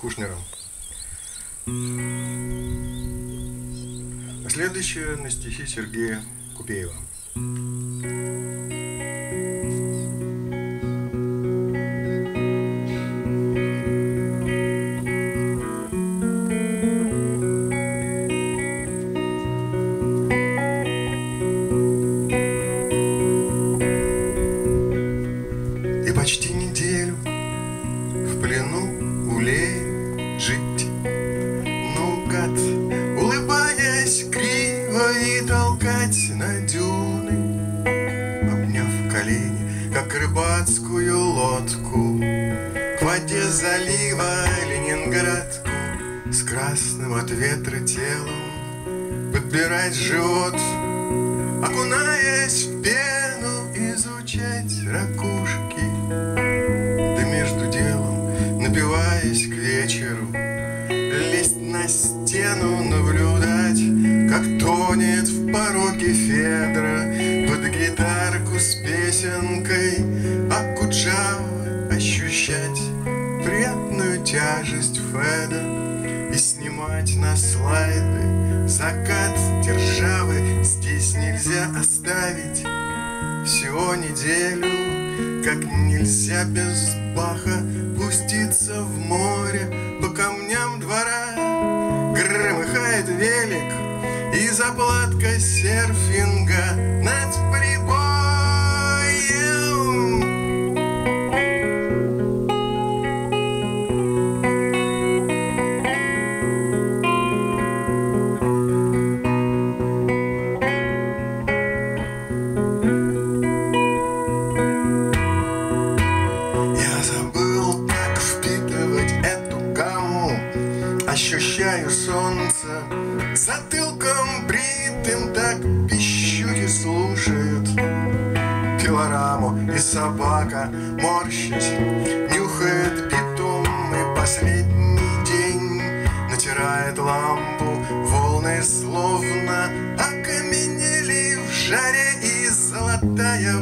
Кушнером. А следующее на стихи Сергея Купеева.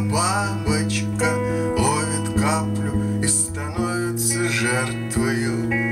Бабочка ловит каплю и становится жертвою.